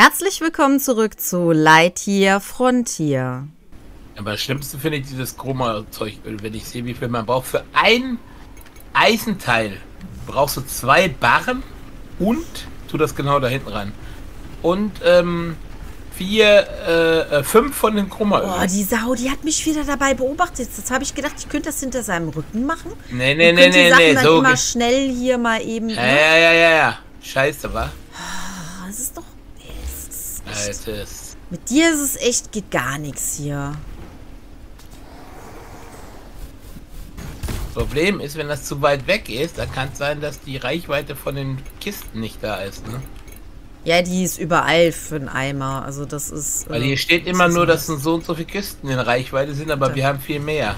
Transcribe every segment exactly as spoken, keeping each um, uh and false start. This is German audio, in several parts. Herzlich willkommen zurück zu Lightyear Frontier. Aber das Schlimmste finde ich dieses Chroma-Zeug, wenn ich sehe, wie viel man braucht. Für ein Eisenteil brauchst du zwei Barren und, tu das genau da hinten ran, und ähm, vier, äh, fünf von den Chroma-Ölen. Oh, die Sau, die hat mich wieder dabei beobachtet. Jetzt habe ich gedacht, ich könnte das hinter seinem Rücken machen. Nee, nee, nee, nee, nee. Dann so immer schnell hier mal eben. Ja, ne? ja, ja, ja, ja. Scheiße, wa? Das ist doch... Altes. Mit dir ist es echt, geht gar nichts hier. Das Problem ist, wenn das zu weit weg ist, dann kann es sein, dass die Reichweite von den Kisten nicht da ist, ne? Ja, die ist überall für einen Eimer, also das ist... Weil hier steht immer nur, dass so und so viele Kisten in Reichweite sind, aber wir haben viel mehr.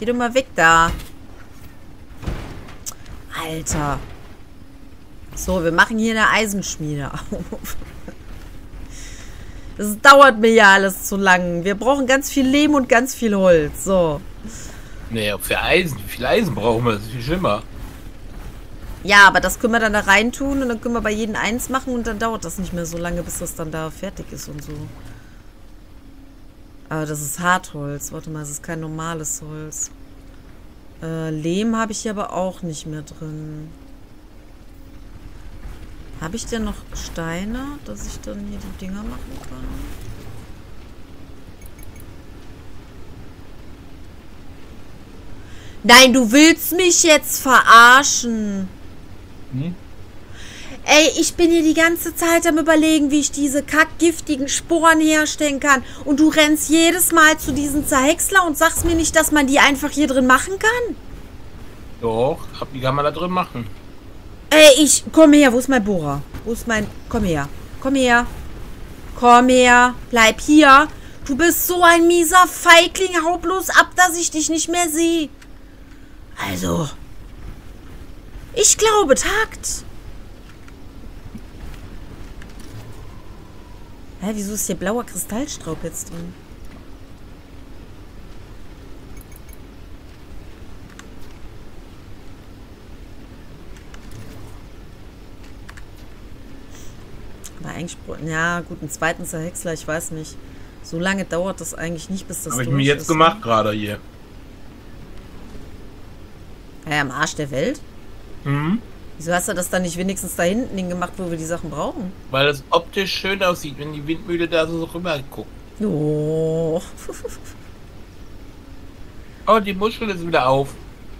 Geh doch mal weg da. Alter. So, wir machen hier eine Eisenschmiede auf. Das dauert mir ja alles zu lang. Wir brauchen ganz viel Lehm und ganz viel Holz. So. Naja, für Eisen. Wie viel Eisen brauchen wir? Das ist viel schlimmer. Ja, aber das können wir dann da rein tun und dann können wir bei jedem eins machen und dann dauert das nicht mehr so lange, bis das dann da fertig ist und so. Aber das ist Hartholz. Warte mal, das ist kein normales Holz. Äh, Lehm habe ich hier aber auch nicht mehr drin. Habe ich denn noch Steine, dass ich dann hier die Dinger machen kann? Nein, du willst mich jetzt verarschen. Hm? Ey, ich bin hier die ganze Zeit am Überlegen, wie ich diese kackgiftigen Sporen herstellen kann. Und du rennst jedes Mal zu diesen Zerhäcksler und sagst mir nicht, dass man die einfach hier drin machen kann? Doch, die kann man da drin machen. Ey, ich... Komm her, wo ist mein Bohrer? Wo ist mein... Komm her. Komm her. Komm her. Bleib hier. Du bist so ein mieser Feigling. Hau bloß ab, dass ich dich nicht mehr sehe. Also... Ich glaube, Takt. Hä, wieso ist hier blauer Kristallstaub jetzt drin? Aber eigentlich... Ja, gut, einen zweiten Zerhäcksler, ich weiß nicht. So lange dauert das eigentlich nicht, bis das durch ist. Hab ich mir jetzt gemacht gerade hier. Ja, am Arsch der Welt? Mhm. Wieso hast du das dann nicht wenigstens da hinten hingemacht, wo wir die Sachen brauchen? Weil das optisch schön aussieht, wenn die Windmühle da so rüber guckt. Oh. Oh, die Muschel ist wieder auf.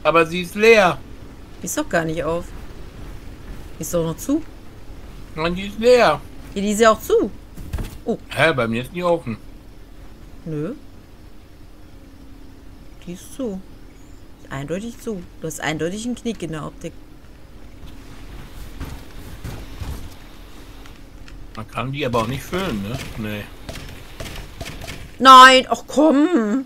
Aber sie ist leer. Die ist doch gar nicht auf. Die ist doch noch zu. Nein, die ist leer. Ja, die ist ja auch zu. Oh. Hä, bei mir ist die offen. Nö. Die ist zu. Eindeutig zu. Du hast eindeutig einen Knick in der Optik. Man kann die aber auch nicht füllen, ne? Nee. Nein, ach komm!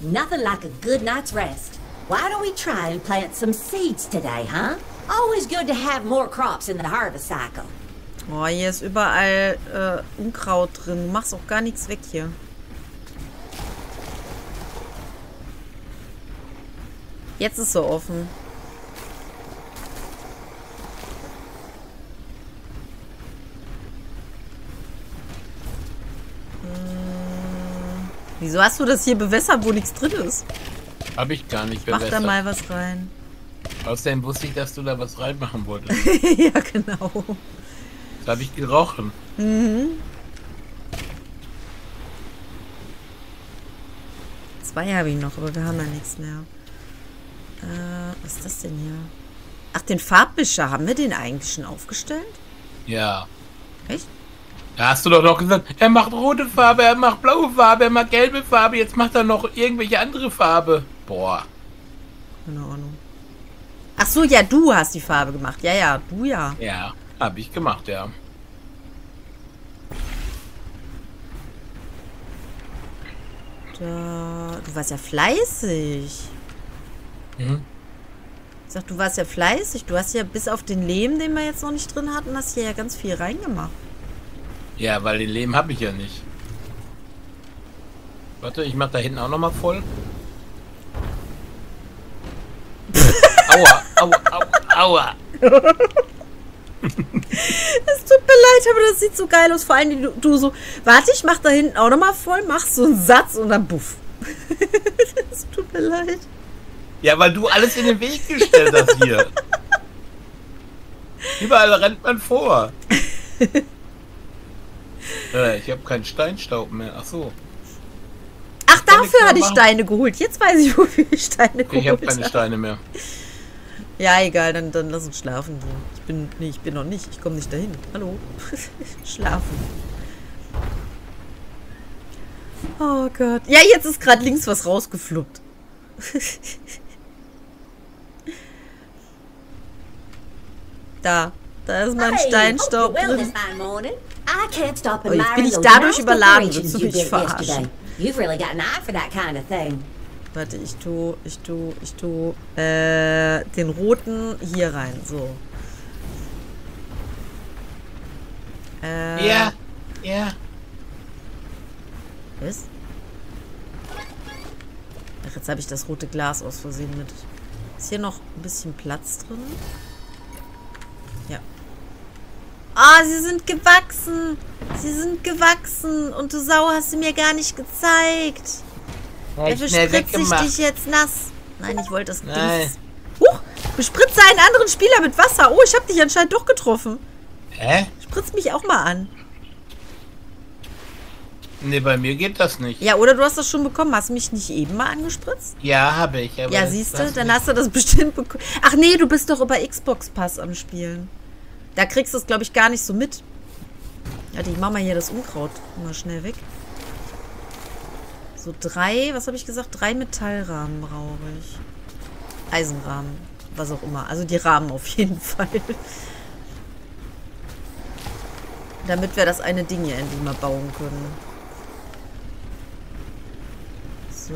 Nothing like a good night's rest. Why don't we try and plant some seeds today, huh? Always good to have more crops in the harvest cycle. Oh, hier ist überall äh, Unkraut drin. Du machst auch gar nichts weg hier. Jetzt ist so offen. Hm. Wieso hast du das hier bewässert, wo nichts drin ist? Hab ich gar nicht bewässert. Mach da mal was rein. Außerdem wusste ich, dass du da was reinmachen wolltest. Ja, genau. Das hab ich gerochen. Mhm. Zwei habe ich noch, aber wir haben ja nichts mehr. Äh, was ist das denn hier? Ach, den Farbmischer. Haben wir den eigentlich schon aufgestellt? Ja. Echt? Da hast du doch noch gesagt, er macht rote Farbe, er macht blaue Farbe, er macht gelbe Farbe, jetzt macht er noch irgendwelche andere Farbe. Boah. Keine Ahnung. Ach so, ja, du hast die Farbe gemacht. Ja, ja, du ja. Ja, habe ich gemacht, ja. Da, du warst ja fleißig. Mhm. Ich sag, du warst ja fleißig. Du hast ja bis auf den Lehm, den wir jetzt noch nicht drin hatten, hast hier ja ganz viel reingemacht. Ja, weil den Leben habe ich ja nicht. Warte, ich mach da hinten auch nochmal voll. Aua, aua, aua, aua. Es tut mir leid, aber das sieht so geil aus. Vor allem, du, du so, warte, ich mach da hinten auch nochmal voll, machst so einen Satz und dann buff. Es tut mir leid. Ja, weil du alles in den Weg gestellt hast hier. Überall rennt man vor. äh, ich habe keinen Steinstaub mehr. Ach so. Ach, dafür hatte ich Steine geholt. Jetzt weiß ich, wofür ich Steine geholt habe. Ich habe keine Steine mehr. Ja, egal, dann, dann lass uns schlafen. Ich bin, nee, ich bin noch nicht. Ich komme nicht dahin. Hallo. Schlafen. Oh Gott. Ja, jetzt ist gerade links was rausgefluppt. Da. Da ist mein Steinstaub drin. Oh, jetzt bin ich dadurch überladen, willst du mich verarschen? Warte, ich tue, ich tue, ich tue äh, den roten hier rein, so. Äh, ja, ja. Was? Ach, jetzt habe ich das rote Glas aus Versehen mit. Ist hier noch ein bisschen Platz drin? Ja. Ah, sie sind gewachsen. Sie sind gewachsen. Und du Sau hast sie mir gar nicht gezeigt. Er bespritzt sich dich jetzt nass. Nein, ich wollte das nicht. Huch, bespritze einen anderen Spieler mit Wasser. Oh, ich habe dich anscheinend doch getroffen. Hä? Spritz mich auch mal an. Ne, bei mir geht das nicht. Ja, oder du hast das schon bekommen. Hast du mich nicht eben mal angespritzt? Ja, habe ich. Aber ja, siehst du, dann hast du das bestimmt bekommen. Ach nee, du bist doch über Xbox Pass am Spielen. Da kriegst du es, glaube ich, gar nicht so mit. Warte, ich mach mal hier das Unkraut mal schnell weg. So drei, was habe ich gesagt? Drei Metallrahmen brauche ich. Eisenrahmen, was auch immer. Also die Rahmen auf jeden Fall. Damit wir das eine Ding hier endlich mal bauen können. So.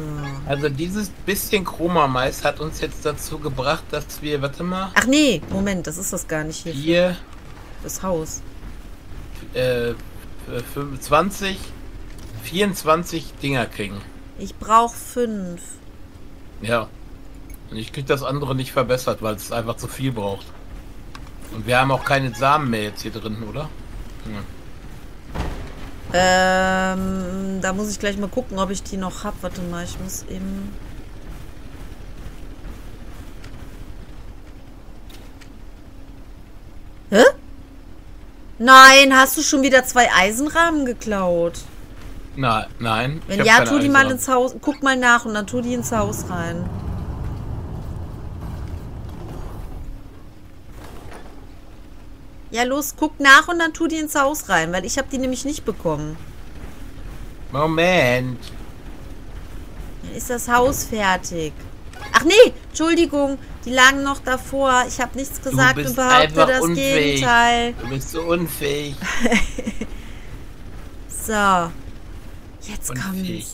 Also dieses bisschen Chroma-Mais hat uns jetzt dazu gebracht, dass wir... Warte mal. Ach nee, Moment, das ist das gar nicht hier. Hier. Das Haus. Äh, fünfundzwanzig... vierundzwanzig Dinger kriegen. Ich brauche fünf. Ja. Und ich krieg das andere nicht verbessert, weil es einfach zu viel braucht. Und wir haben auch keine Samen mehr jetzt hier drin, oder? Hm. Ähm, da muss ich gleich mal gucken, ob ich die noch habe. Warte mal, ich muss eben... Hä? Nein, hast du schon wieder zwei Eisenrahmen geklaut? Na, nein. Wenn ja, tu die mal ins Haus. Guck mal nach und dann tu die ins Haus rein. Ja, los, guck nach und dann tu die ins Haus rein, weil ich habe die nämlich nicht bekommen. Moment. Dann ist das Haus fertig. Ach nee, Entschuldigung, die lagen noch davor. Ich habe nichts gesagt und behaupte das Gegenteil. Du bist so unfähig. So. Jetzt kommt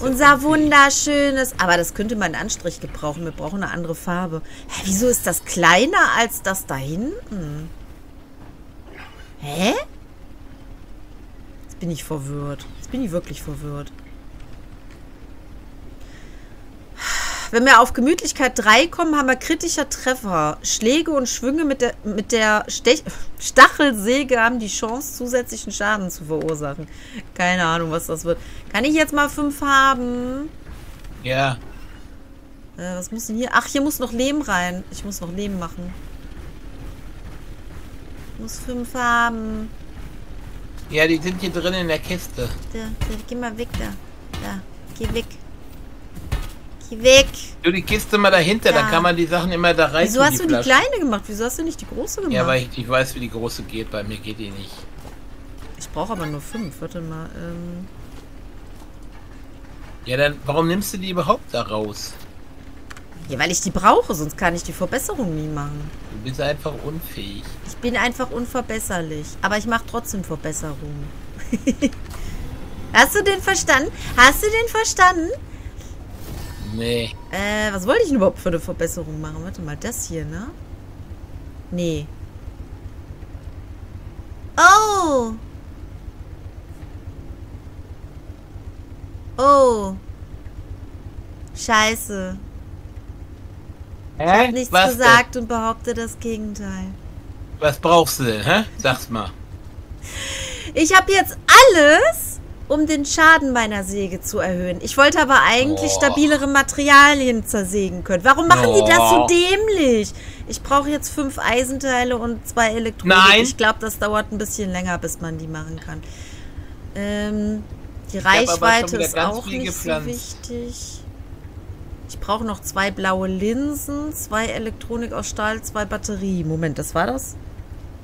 unser wunderschönes... Aber das könnte man einen Anstrich gebrauchen. Wir brauchen eine andere Farbe. Hä, wieso ist das kleiner als das da hinten? Hä? Jetzt bin ich verwirrt. Jetzt bin ich wirklich verwirrt. Wenn wir auf Gemütlichkeit drei kommen, haben wir kritischer Treffer. Schläge und Schwünge mit der, mit der Stech Stachelsäge haben die Chance, zusätzlichen Schaden zu verursachen. Keine Ahnung, was das wird. Kann ich jetzt mal fünf haben? Ja. Äh, was muss denn hier? Ach, hier muss noch Lehm rein. Ich muss noch Lehm machen. Ich muss fünf haben. Ja, die sind hier drin in der Kiste. Da, da, geh mal weg da. Da, geh weg. Weg. Du, die Kiste mal dahinter, ja. Da kann man die Sachen immer da rein. Wieso hast du die kleine gemacht? Wieso hast du nicht die große gemacht? Ja, weil ich, ich weiß, wie die große geht. Bei mir geht die nicht. Ich brauche aber nur fünf. Warte mal. Ähm ja, dann warum nimmst du die überhaupt da raus? Ja, weil ich die brauche. Sonst kann ich die Verbesserung nie machen. Du bist einfach unfähig. Ich bin einfach unverbesserlich. Aber ich mache trotzdem Verbesserungen. Hast du den verstanden? Hast du den verstanden? Nee. Äh, was wollte ich denn überhaupt für eine Verbesserung machen? Warte mal, das hier, ne? Nee. Oh. Oh. Scheiße. Ich hab nichts was gesagt denn? Und behaupte das Gegenteil. Was brauchst du denn, hä? Sag's mal. Ich habe jetzt alles, um den Schaden meiner Säge zu erhöhen. Ich wollte aber eigentlich oh. stabilere Materialien zersägen können. Warum machen oh. die das so dämlich? Ich brauche jetzt fünf Eisenteile und zwei Elektronen. Nein. Ich glaube, das dauert ein bisschen länger, bis man die machen kann. Ähm, die Reichweite ist auch nicht so wichtig. Ich brauche noch zwei blaue Linsen, zwei Elektronik aus Stahl, zwei Batterien. Moment, das war das?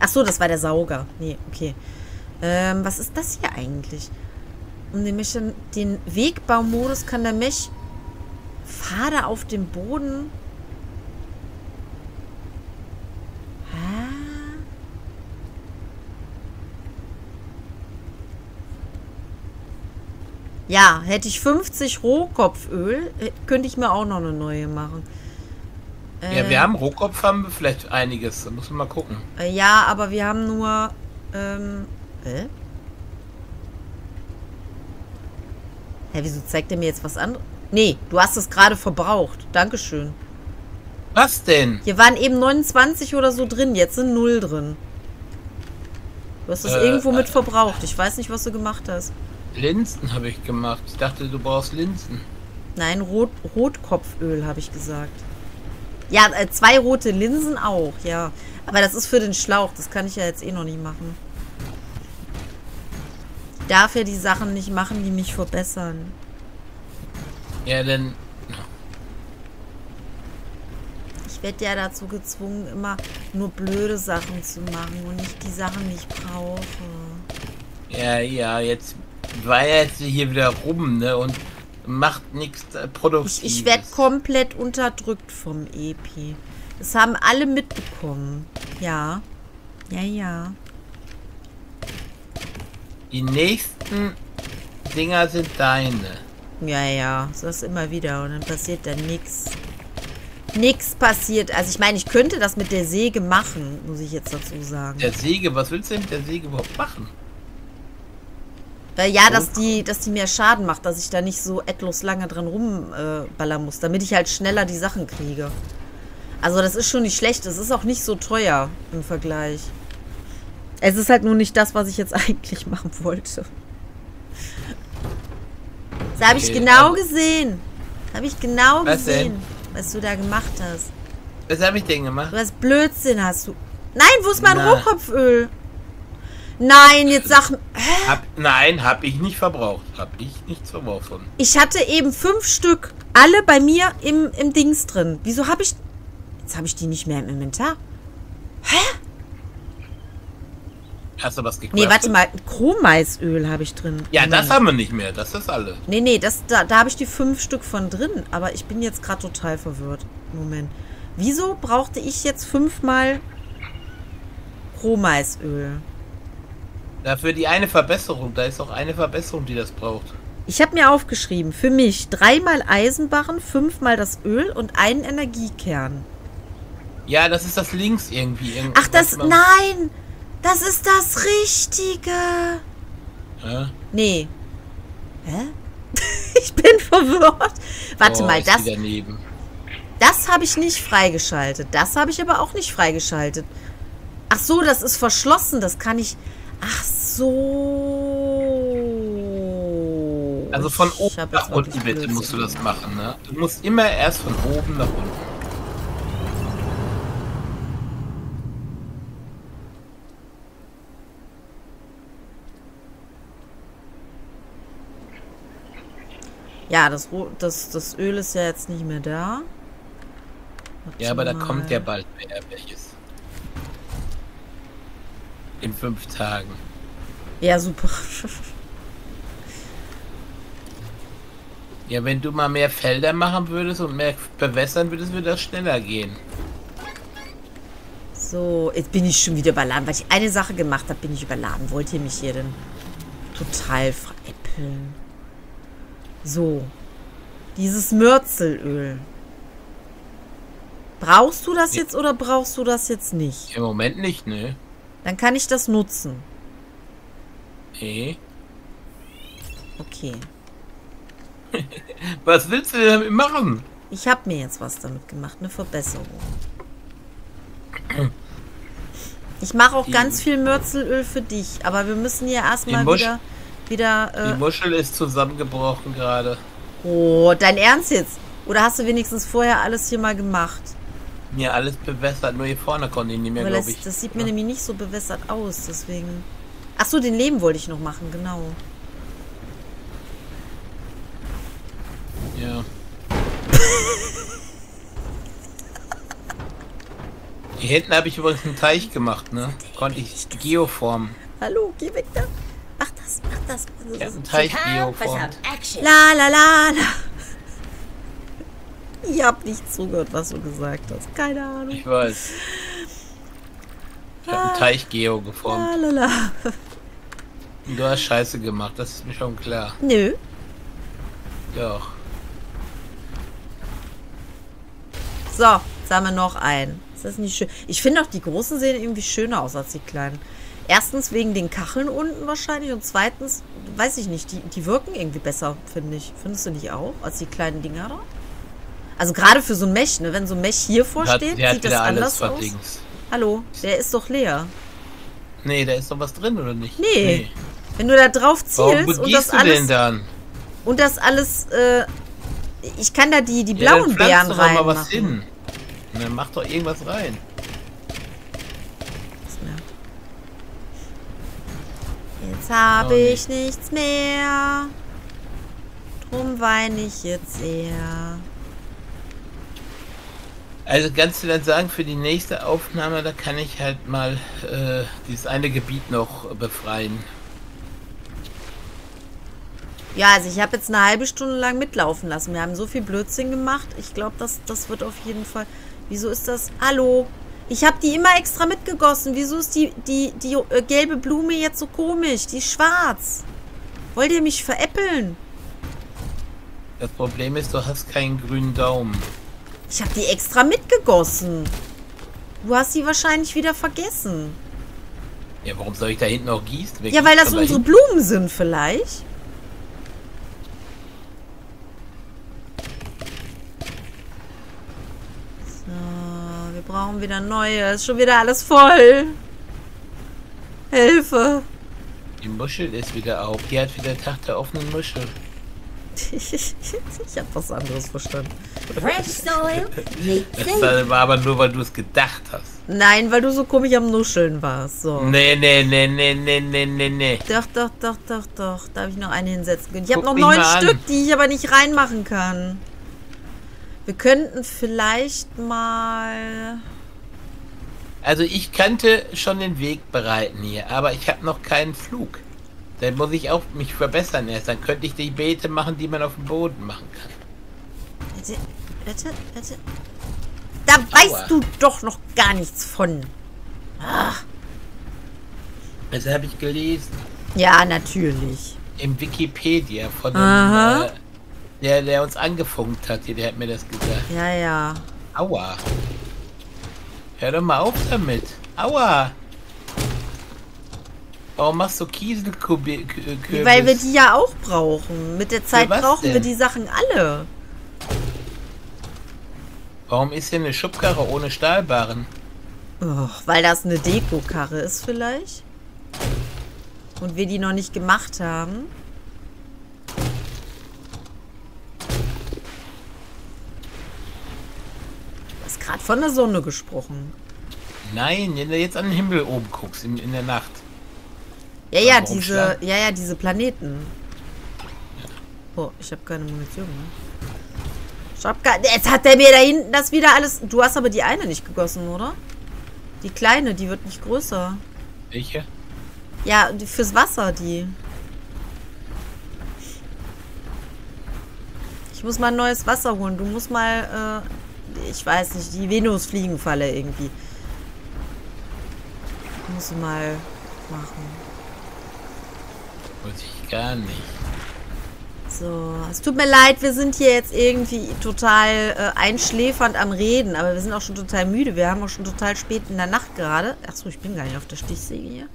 Ach so, das war der Sauger. Nee, okay. Ähm, was ist das hier eigentlich? Um den, Mechan den Wegbaumodus kann der Mech Pfade auf dem Boden. Ah. Ja, hätte ich fünfzig Rohkopföl, könnte ich mir auch noch eine neue machen. Äh, ja, wir haben Rohkopf, haben wir vielleicht einiges. Da muss man mal gucken. Äh, ja, aber wir haben nur... Ähm, Hä? Hä, wieso zeigt er mir jetzt was anderes? Nee, du hast es gerade verbraucht. Dankeschön. Was denn? Hier waren eben neunundzwanzig oder so drin. Jetzt sind null drin. Du hast es äh, irgendwo mit verbraucht. Ich weiß nicht, was du gemacht hast. Linsen habe ich gemacht. Ich dachte, du brauchst Linsen. Nein, Rot Rotkopföl habe ich gesagt. Ja, zwei rote Linsen auch, ja. Aber das ist für den Schlauch. Das kann ich ja jetzt eh noch nicht machen. Ich darf ja die Sachen nicht machen, die mich verbessern. Ja, denn... Ich werde ja dazu gezwungen, immer nur blöde Sachen zu machen und nicht die Sachen, die ich brauche. Ja, ja, jetzt war er jetzt hier wieder rum, ne, und macht nichts Produktives. Ich, ich werde komplett unterdrückt vom E P. Das haben alle mitbekommen. Ja. Ja, ja. Die nächsten Dinger sind deine. Ja, ja. So ist immer wieder. Und dann passiert dann nichts. Nichts passiert. Also ich meine, ich könnte das mit der Säge machen, muss ich jetzt dazu sagen. Der Säge? Was willst du denn mit der Säge überhaupt machen? Äh, ja, oh. dass die dass die mehr Schaden macht. Dass ich da nicht so endlos lange dran rumballern äh, muss. Damit ich halt schneller die Sachen kriege. Also das ist schon nicht schlecht. Es ist auch nicht so teuer im Vergleich. Es ist halt nur nicht das, was ich jetzt eigentlich machen wollte. Das habe okay, ich genau gesehen. Habe ich genau was gesehen, denn? was du da gemacht hast. Was habe ich denn gemacht? Was Blödsinn hast du. Nein, wo ist mein Na. Rohkopföl? Nein, jetzt sag... Hab, nein, habe ich nicht verbraucht. Habe ich nichts verworfen. Ich hatte eben fünf Stück. Alle bei mir im, im Dings drin. Wieso habe ich... Jetzt habe ich die nicht mehr im Inventar. Hä? Hast du was gekostet? Nee, warte mal. Chromeisöl habe ich drin. Ja, das haben wir nicht mehr. Das ist alles. Nee, nee, das, da, da habe ich die fünf Stück von drin. Aber ich bin jetzt gerade total verwirrt. Moment. Wieso brauchte ich jetzt fünfmal Chromeisöl? Dafür die eine Verbesserung. Da ist auch eine Verbesserung, die das braucht. Ich habe mir aufgeschrieben. Für mich dreimal Eisenbarren, fünfmal das Öl und einen Energiekern. Ja, das ist das links irgendwie. Irgend Ach, das... Nein! Das ist das Richtige. Hä? Nee. Hä? Ich bin verwirrt. Warte oh, mal, das... Das habe ich nicht freigeschaltet. Das habe ich aber auch nicht freigeschaltet. Ach so, das ist verschlossen. Das kann ich... Ach so. Also von oben nach unten, bitte, musst du das machen, ne? Du musst immer erst von oben nach unten. Ja, das, das, das Öl ist ja jetzt nicht mehr da. Warte ja, aber mal. Da kommt ja bald mehr welches. In fünf Tagen. Ja, super. Ja, wenn du mal mehr Felder machen würdest und mehr bewässern würdest, würde das schneller gehen. So, jetzt bin ich schon wieder überladen. Weil ich eine Sache gemacht habe, bin ich überladen. Wollt ihr mich hier denn total veräppeln? So. Dieses Mürzelöl. Brauchst du das jetzt oder brauchst du das jetzt nicht? Im Moment nicht, ne. Dann kann ich das nutzen. Nee. Okay. Was willst du denn damit machen? Ich habe mir jetzt was damit gemacht, eine Verbesserung. Ich mache auch die, ganz viel Mürzelöl für dich, aber wir müssen hier erstmal wieder... wieder äh, die Muschel ist zusammengebrochen gerade. Oh, dein Ernst jetzt? Oder hast du wenigstens vorher alles hier mal gemacht? Ja, alles bewässert, nur hier vorne konnte ich nicht mehr, glaube ich. Das sieht ja. mir nämlich nicht so bewässert aus, deswegen... Achso, den Leben wollte ich noch machen, genau. Ja. Hier hinten habe ich übrigens einen Teich gemacht, ne? Konnte ich geoformen. Hallo, geh weg da. Mach das, mach das. Ich habe einen Teich geoformt. La, la, la, la. Ich habe nicht zugehört, was du gesagt hast. Keine Ahnung. Ich weiß. Ich habe einen Teich geo geformt. La, la, la. Du hast Scheiße gemacht, das ist mir schon klar. Nö. Doch. So, jetzt haben wir noch einen. Ist das nicht schön? Ich finde auch, die großen sehen irgendwie schöner aus als die kleinen. Erstens wegen den Kacheln unten wahrscheinlich und zweitens, weiß ich nicht, die, die wirken irgendwie besser, finde ich. Findest du nicht auch, als die kleinen Dinger da? Also gerade für so ein Mech, ne? Wenn so ein Mech hier vorsteht, der hat, der sieht das anders aus. Links. Hallo, der ist doch leer. Nee, da ist doch was drin, oder nicht? Nee. nee. Wenn du da drauf zielst und das du alles... Denn dann? Und das alles, äh, ich kann da die, die blauen ja, Beeren doch rein mal was machen. Hin. Und dann mach doch irgendwas rein. Jetzt habe ich nichts mehr. Drum weine ich jetzt eher. Also kannst du dann sagen, für die nächste Aufnahme, da kann ich halt mal äh, dieses eine Gebiet noch befreien. Ja, also ich habe jetzt eine halbe Stunde lang mitlaufen lassen. Wir haben so viel Blödsinn gemacht. Ich glaube, das, das wird auf jeden Fall... Wieso ist das... Hallo? Ich habe die immer extra mitgegossen. Wieso ist die, die, die äh, gelbe Blume jetzt so komisch? Die ist schwarz. Wollt ihr mich veräppeln? Das Problem ist, du hast keinen grünen Daumen. Ich habe die extra mitgegossen. Du hast sie wahrscheinlich wieder vergessen. Ja, warum soll ich da hinten auch gießen? Wer ja, weil das unsere hinten? Blumen sind vielleicht. Brauchen wieder neue. Ist schon wieder alles voll. Hilfe. Die Muschel ist wieder auf. Die hat wieder Tag der offenen Muschel. ich hab was anderes verstanden. Das war aber nur, weil du es gedacht hast. Nein, weil du so komisch am Nuscheln warst. So. Nee, nee, nee, nee, nee, nee, nee, nee. Doch, doch, doch, doch, doch. Da habe ich noch eine hinsetzen können. Ich habe noch neun Stück, die ich aber nicht reinmachen kann. Wir könnten vielleicht mal... Also ich kannte schon den Weg bereiten hier, aber ich habe noch keinen Flug. Dann muss ich auch mich verbessern erst. Dann könnte ich die Beete machen, die man auf dem Boden machen kann. Bitte, bitte, bitte. Da Aua. Weißt du doch noch gar nichts von. Ach. Das habe ich gelesen. Ja, natürlich. Im Wikipedia von einem, äh, Der, der uns angefunkt hat, der hat mir das gesagt. Ja, ja. Aua. Hör doch mal auf damit. Aua. Warum machst du Kieselkürbis? Weil wir die ja auch brauchen. Mit der Zeit brauchen denn? wir die Sachen alle. Warum ist hier eine Schubkarre ohne Stahlbarren? Oh, weil das eine Dekokarre ist vielleicht. Und wir die noch nicht gemacht haben. Gerade von der Sonne gesprochen. Nein, wenn du jetzt an den Himmel oben guckst, in, in der Nacht. Ja, ja, diese, ja, ja, diese Planeten. Oh, ich habe keine Munition mehr. Ich hab gar, jetzt hat der mir da hinten das wieder alles... Du hast aber die eine nicht gegossen, oder? Die kleine, die wird nicht größer. Welche? Ja, fürs Wasser, die. Ich muss mal neues Wasser holen. Du musst mal... Äh, ich weiß nicht, die Venusfliegenfalle irgendwie. Muss ich mal machen. Wollte ich gar nicht. So, es tut mir leid, wir sind hier jetzt irgendwie total äh, einschläfernd am Reden, aber wir sind auch schon total müde. Wir haben auch schon total spät in der Nacht gerade. Achso, ich bin gar nicht auf der Stichsäge hier.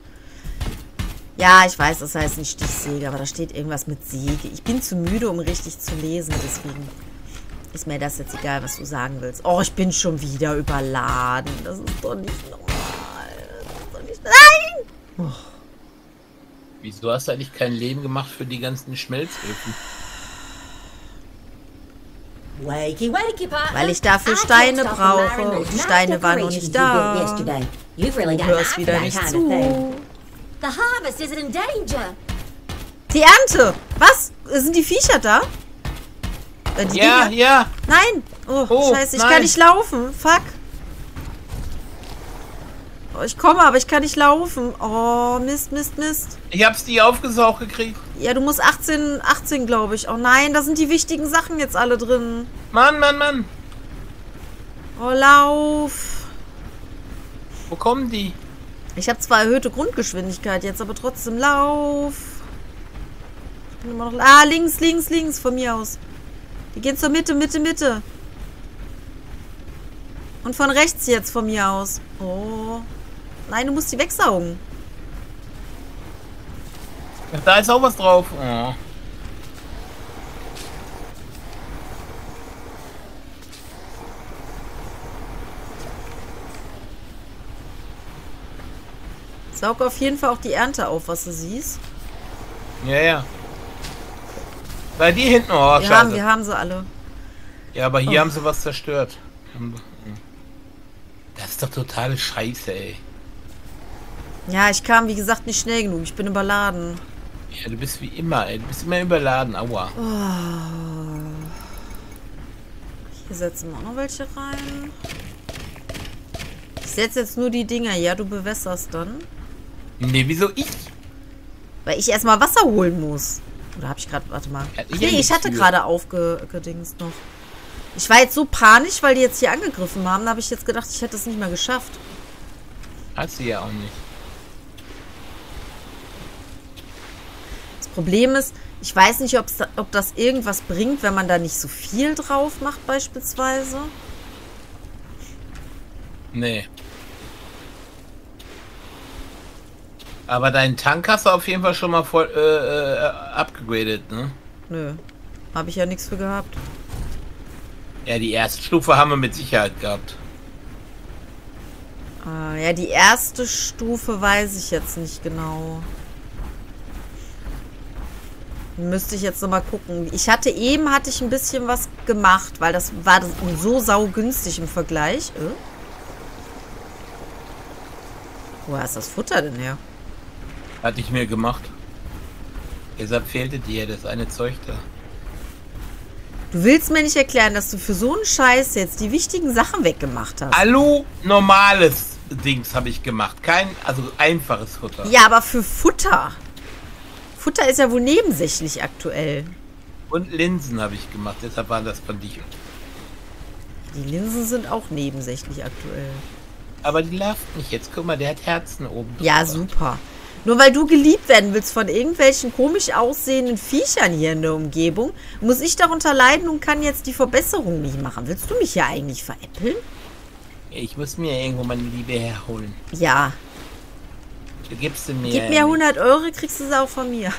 Ja, ich weiß, das heißt nicht Stichsäge, aber da steht irgendwas mit Säge. Ich bin zu müde, um richtig zu lesen, deswegen ist mir das jetzt egal, was du sagen willst. Oh, ich bin schon wieder überladen. Das ist doch nicht normal. Das ist doch nicht... Nein! Oh. Wieso hast du eigentlich kein Leben gemacht für die ganzen Schmelzöfen? Wakey, wakey, weil ich dafür Steine brauche und die Steine waren noch nicht da. Du hörst wieder nicht zu. Die Ernte! Was? Sind die Viecher da? Äh, die ja, Viecher? ja! Nein! Oh, oh scheiße, ich nein. kann nicht laufen. Fuck! Oh, ich komme, aber ich kann nicht laufen. Oh, Mist, Mist, Mist. Ich hab's die aufgesaugt gekriegt. Ja, du musst achtzehn, achtzehn, glaube ich. Oh nein, da sind die wichtigen Sachen jetzt alle drin. Mann, Mann, Mann. Oh, lauf. Wo kommen die? Ich habe zwar erhöhte Grundgeschwindigkeit jetzt, aber trotzdem lauf. Ich bin immer noch... Ah, links, links, links von mir aus. Die gehen zur Mitte, Mitte, Mitte. Und von rechts jetzt von mir aus. Oh. Nein, du musst die wegsaugen. Ja, da ist auch was drauf. Ja. Saug auf jeden Fall auch die Ernte auf, was du siehst. Ja, ja. Bei dir hinten, oh, wir haben, wir haben sie alle. Ja, aber hier oh. haben sie was zerstört. Das ist doch total scheiße, ey. Ja, ich kam, wie gesagt, nicht schnell genug. Ich bin überladen. Ja, du bist wie immer, ey. Du bist immer überladen. Aua. Oh. Hier setzen wir auch noch welche rein. Ich setze jetzt nur die Dinger. Ja, du bewässerst dann. Nee, wieso ich? Weil ich erstmal Wasser holen muss. Oder hab ich gerade... Warte mal. Ja, ich nee, ja ich hatte gerade aufgedingst noch. Ich war jetzt so panisch, weil die jetzt hier angegriffen haben. Da habe ich jetzt gedacht, ich hätte es nicht mehr geschafft. Hat sie ja auch nicht. Das Problem ist, ich weiß nicht, da, ob das irgendwas bringt, wenn man da nicht so viel drauf macht beispielsweise. Nee. Aber deinen Tank hast du auf jeden Fall schon mal voll äh, upgradet, ne? Nö. Habe ich ja nichts für gehabt. Ja, die erste Stufe haben wir mit Sicherheit gehabt. Ah, ja, die erste Stufe weiß ich jetzt nicht genau. Müsste ich jetzt nochmal gucken. Ich hatte eben, hatte ich ein bisschen was gemacht, weil das war das so saugünstig im Vergleich. Äh? Woher ist das Futter denn her? Hatte ich mir gemacht. Deshalb fehlte dir das eine Zeug da. Du willst mir nicht erklären, dass du für so einen Scheiß jetzt die wichtigen Sachen weggemacht hast. Hallo, normales Dings habe ich gemacht. Kein, also einfaches Futter. Ja, aber für Futter. Futter ist ja wohl nebensächlich aktuell. Und Linsen habe ich gemacht, deshalb waren das von dich. Die Linsen sind auch nebensächlich aktuell. Aber die lacht nicht jetzt. Guck mal, der hat Herzen oben drüber. Ja, super. Nur weil du geliebt werden willst von irgendwelchen komisch aussehenden Viechern hier in der Umgebung, muss ich darunter leiden und kann jetzt die Verbesserung nicht machen. Willst du mich ja eigentlich veräppeln? Ich muss mir irgendwo meine Liebe herholen. Ja. Du gibst du mir... Gib mir hundert Euro, kriegst du es auch von mir.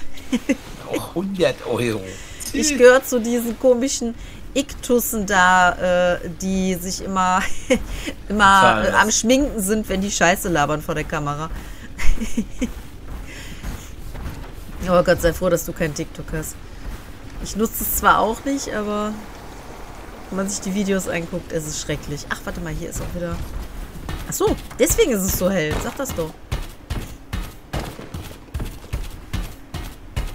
Auch hundert Euro. Ich gehöre zu diesen komischen Iktussen da, äh, die sich immer, immer äh, am Schminken sind, wenn die Scheiße labern vor der Kamera. Oh Gott, sei froh, dass du kein TikTok hast. Ich nutze es zwar auch nicht, aber wenn man sich die Videos anguckt, ist es schrecklich. Ach, warte mal, hier ist auch wieder... Ach so, deswegen ist es so hell. Sag das doch.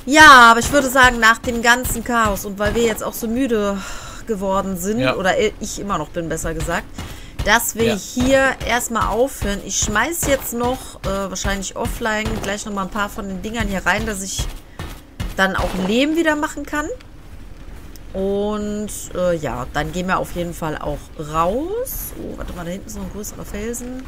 Ja, aber ich würde sagen, nach dem ganzen Chaos und weil wir jetzt auch so müde geworden sind, ja. oder ich immer noch bin, besser gesagt, dass wir ja. hier erstmal aufhören. Ich schmeiß jetzt noch, äh, wahrscheinlich offline, gleich nochmal ein paar von den Dingern hier rein, dass ich dann auch ein Leben wieder machen kann. Und äh, ja, dann gehen wir auf jeden Fall auch raus. Oh, warte mal, da hinten ist noch ein größerer Felsen.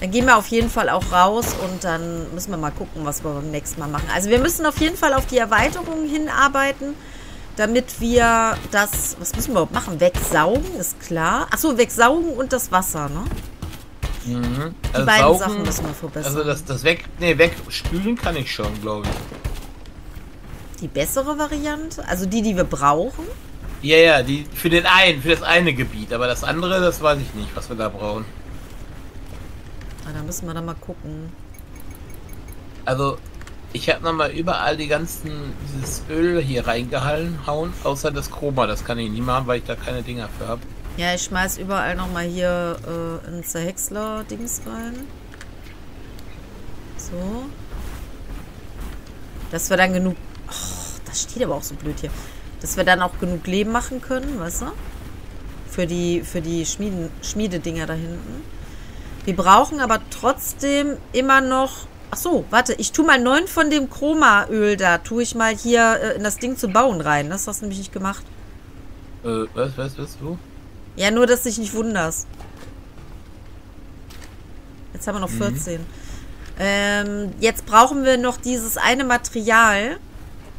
Dann gehen wir auf jeden Fall auch raus und dann müssen wir mal gucken, was wir beim nächsten Mal machen. Also wir müssen auf jeden Fall auf die Erweiterungen hinarbeiten. Damit wir das... Was müssen wir überhaupt machen? Wegsaugen, ist klar. Achso, wegsaugen und das Wasser, ne? Mhm. Die also beiden saugen, Sachen müssen wir verbessern. Also das, das weg, nee, wegspülen kann ich schon, glaube ich. Die bessere Variante? Also die, die wir brauchen? Ja, ja, die für den einen, für das eine Gebiet. Aber das andere, das weiß ich nicht, was wir da brauchen. Ah, da müssen wir dann mal gucken. Also, ich habe nochmal überall die ganzen, dieses Öl hier reingehauen, außer das Chroma. Das kann ich nie machen, weil ich da keine Dinger für habe. Ja, ich schmeiß überall nochmal hier äh, in Zerhäcksler-Dings rein. So. Dass wir dann genug... Oh, das steht aber auch so blöd hier. Dass wir dann auch genug Leben machen können, weißt du? Für die, für die Schmieden, Schmiededinger da hinten. Wir brauchen aber trotzdem immer noch... Ach so, warte. Ich tue mal neun von dem Chromaöl da. Tue ich mal hier äh, in das Ding zu bauen rein. Das hast du nämlich nicht gemacht. Äh, was, was, was, wo? Ja, nur, dass dich nicht wunderst. Jetzt haben wir noch vierzehn. Mhm. Ähm, jetzt brauchen wir noch dieses eine Material.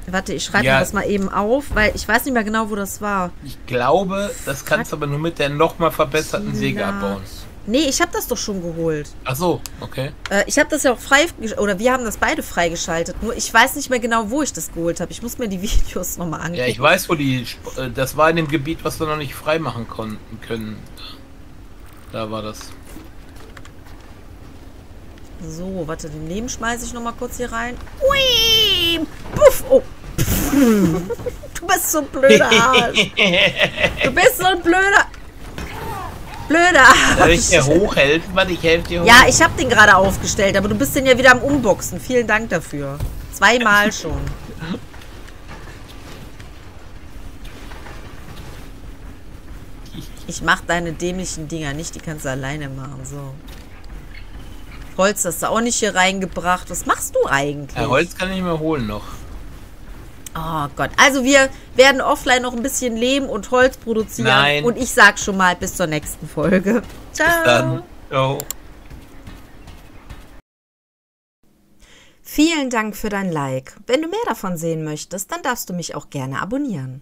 Warte, ich schreibe ja. mir das mal eben auf, weil ich weiß nicht mehr genau, wo das war. Ich glaube, das kannst du aber nur mit der nochmal verbesserten Säge abbauen. Nee, ich habe das doch schon geholt. Ach so, okay. Äh, ich habe das ja auch frei, oder wir haben das beide freigeschaltet. Nur ich weiß nicht mehr genau, wo ich das geholt habe. Ich muss mir die Videos nochmal angucken. Ja, ich weiß, wo die, das war in dem Gebiet, was wir noch nicht frei machen konnten können. Da war das. So, warte, den Leben schmeiße ich nochmal kurz hier rein. Ui! Puff! Oh! Pff. Du bist so ein blöder Arsch! Du bist so ein blöder... Blöder Arsch! Soll ich dir hochhelfen? Warte, ich helfe dir hoch. Ja, ich habe den gerade aufgestellt, aber du bist den ja wieder am Unboxen. Vielen Dank dafür. Zweimal schon. Ich mach deine dämlichen Dinger nicht, die kannst du alleine machen, so. Holz hast du auch nicht hier reingebracht. Was machst du eigentlich? Ja, Holz kann ich mir holen noch. Oh Gott. Also wir werden offline noch ein bisschen Lehm und Holz produzieren. Nein. Und ich sag schon mal, bis zur nächsten Folge. Ciao. Bis dann. Ciao. Vielen Dank für dein Like. Wenn du mehr davon sehen möchtest, dann darfst du mich auch gerne abonnieren.